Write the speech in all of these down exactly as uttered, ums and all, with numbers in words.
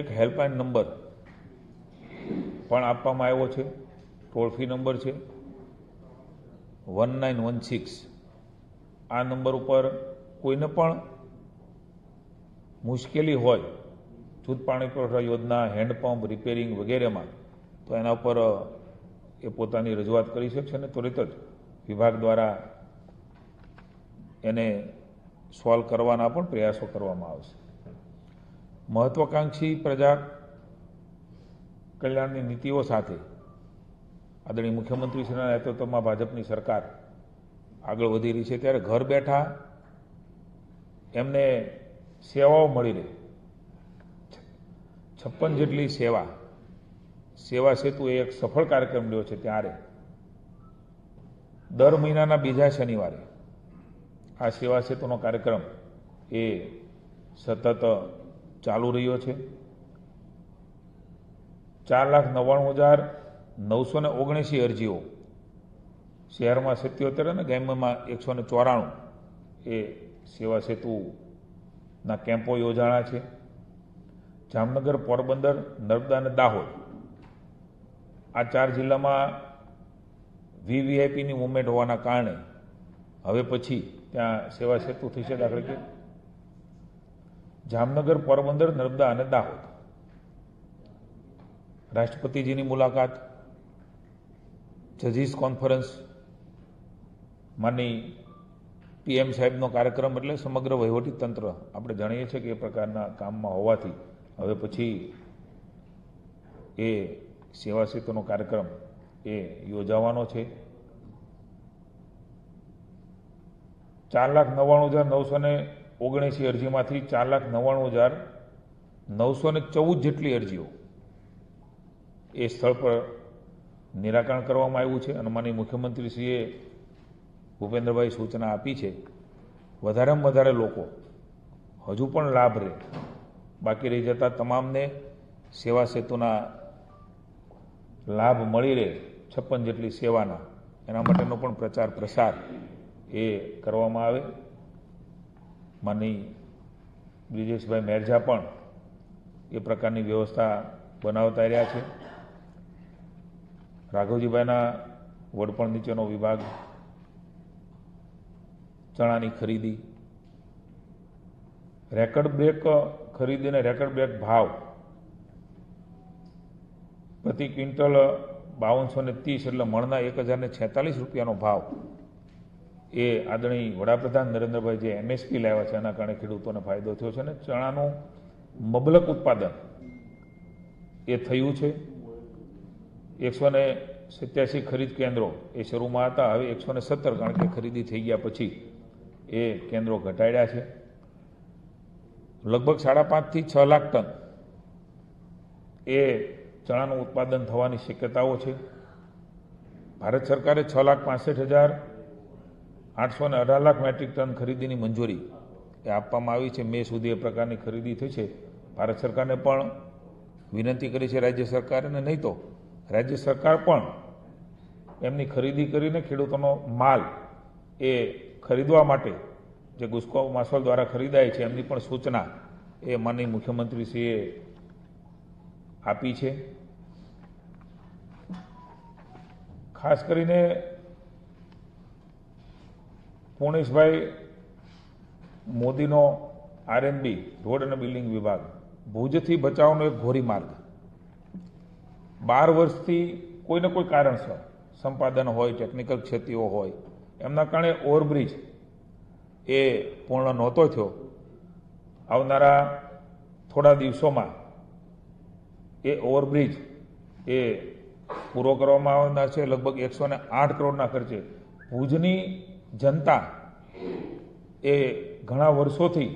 એક helpline number પણ આપવામાં આવ્યો છે, ટોલ ફ્રી નંબર છે વન નાઇન વન સિક્સ. આ નંબર ઉપર કોઈને પણ મુશ્કેલી હોય જૂથ પાણી પુરવઠા યોજના, હેન્ડપંપ રિપેરિંગ વગેરેમાં, તો એના ઉપર એ પોતાની રજૂઆત કરી શકશે અને ત્વરિત જ વિભાગ દ્વારા એને સોલ્વ કરવાના પણ પ્રયાસો કરવામાં આવશે. મહત્વાકાંક્ષી પ્રજા કલ્યાણની નીતિઓ સાથે આદરણીય મુખ્યમંત્રીશ્રીના નેતૃત્વમાં ભાજપની સરકાર આગળ વધી રહી છે, ત્યારે ઘર બેઠા એમને સેવાઓ મળી રહે. છપ્પન જેટલી સેવા સેવા સેતુ એ એક સફળ કાર્યક્રમ રહ્યો છે. ત્યારે દર મહિનાના બીજા શનિવારે આ સેવા સેતુનો કાર્યક્રમ એ સતત ચાલુ રહ્યો છે. ચાર લાખ નવ્વાણું હજાર નવસો ને ઓગણસી અરજીઓ શહેરમાં સિત્યોતેર અને ગ્રામ્યમાં એકસો ને ચોરાણું એ સેવા સેતુના કેમ્પો યોજાણા છે. જામનગર, પોરબંદર, નર્મદા અને દાહોદ આ ચાર જિલ્લામાં વીવીઆઈપીની મુવમેન્ટ હોવાના કારણે હવે પછી ત્યાં સેવા સેતુ થઈ છે. દાખલા તરીકે જામનગર, પોરબંદર, નર્મદા અને દાહોદ રાષ્ટ્રપતિજીની મુલાકાત, જજીસ કોન્ફરન્સ, માની પીએમ સાહેબનો કાર્યક્રમ, એટલે સમગ્ર વહીવટી તંત્ર આપણે જાણીએ છીએ કે એ પ્રકારના કામમાં હોવાથી હવે પછી એ સેવા સેતુનો કાર્યક્રમ એ યોજાવાનો છે. ચાર લાખ નવ્વાણું હજાર નવસો ને ઓગણસી અરજીમાંથી ચાર લાખ નવ્વાણું હજાર નવસો ને ચૌદ જેટલી અરજીઓ એ સ્થળ પર નિરાકરણ કરવામાં આવ્યું છે અને માનીય મુખ્યમંત્રીશ્રીએ ભૂપેન્દ્રભાઈ સૂચના આપી છે વધારેમાં વધારે લોકો હજુ પણ લાભ રહે. બાકી રહી જતા તમામને સેવા સેતુના લાભ મળી રહે, છપ્પન જેટલી સેવાના, એના માટેનો પણ પ્રચાર પ્રસાર એ કરવામાં આવે. માનનીય બ્રિજેશભાઈ મેરજા પણ એ પ્રકારની વ્યવસ્થા બનાવતા રહ્યા છે. રાઘવજીભાઈના વડપણ નીચેનો વિભાગ ચણાની ખરીદી રેકર્ડ બ્રેક ખરીદીને રેકર્ડ બ્રેક ભાવ પ્રતિ ક્વિન્ટલ બાવનસો ને ત્રીસ એટલે મણના એક હજાર ને છેતાલીસ રૂપિયાનો ભાવ એ આદરણીય વડાપ્રધાન નરેન્દ્રભાઈ જે એમએસપી લાવ્યા છે એના કારણે ખેડૂતોને ફાયદો થયો છે અને ચણાનું મબલક ઉત્પાદન એ થયું છે. એકસો ને સત્યાસી ખરીદ કેન્દ્રો એ શરૂમાં હતા, હવે એકસો ને સત્તર, કારણ કે ખરીદી થઈ ગયા પછી એ કેન્દ્રો ઘટાડ્યા છે. લગભગ સાડા પાંચથી છ લાખ ટન એ ચણાનું ઉત્પાદન થવાની શક્યતાઓ છે. ભારત સરકારે છ લાખ પાંસઠ હજાર આઠસો ને અઢાર લાખ મેટ્રિક ટન ખરીદીની મંજૂરી એ આપવામાં આવી છે. મે સુધી એ પ્રકારની ખરીદી થઈ છે. ભારત સરકારને પણ વિનંતી કરી છે રાજ્ય સરકારને, નહીં તો રાજ્ય સરકાર પણ એમની ખરીદી કરીને ખેડૂતોનો માલ એ ખરીદવા માટે જે ગુસ્કો માસોલ દ્વારા ખરીદાય છે એમની પણ સૂચના એ માનનીય મુખ્યમંત્રીશ્રીએ આપી છે. ખાસ કરીને પૂર્ણેશભાઈ મોદીનો આરએનબી રોડ અને બિલ્ડિંગ વિભાગ, ભુજથી બચાવનો એક ઘોરી માર્ગ, બાર વર્ષથી કોઈને કોઈ કારણસર સંપાદન હોય, ટેકનિકલ ક્ષતિઓ હોય, એમના કારણે ઓવરબ્રિજ એ પૂર્ણ નહોતો થયો. આવનારા થોડા દિવસોમાં એ ઓવરબ્રિજ એ પૂરો કરવામાં આવનાર છે. લગભગ એકસો ને આઠ કરોડના ખર્ચે ભુજની જનતા એ ઘણા વર્ષોથી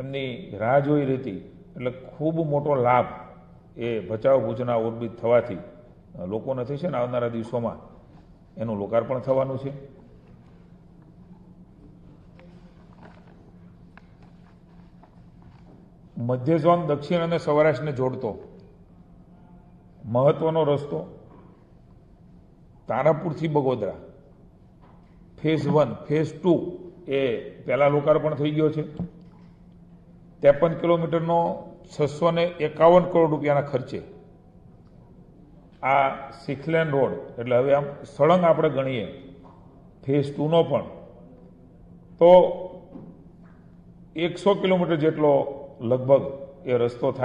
એમની રાહ જોઈ રહી હતી, એટલે ખૂબ મોટો લાભ એ ભચાઉ ભુજના ઓવરબ્રિજ થવાથી લોકોને થશે અને આવનારા દિવસોમાં એનું લોકાર્પણ થવાનું છે. મધ્ય ઝોન દક્ષિણ અને સૌરાષ્ટ્રને જોડતો મહત્વનો રસ્તો તારાપુરથી Bagodara phase one phase two એ પહેલાં લોકાર્પણ થઈ ગયો છે. ત્રેપન કિલોમીટરનો छसो ने एकावन करोड़ रुपया खर्चे आ सीखलेन रोड एटले हवे आम सळंग आपणे गणीए फेज टू नो पण तो एक सौ किलोमीटर जेटलो लगभग ए रस्तो था।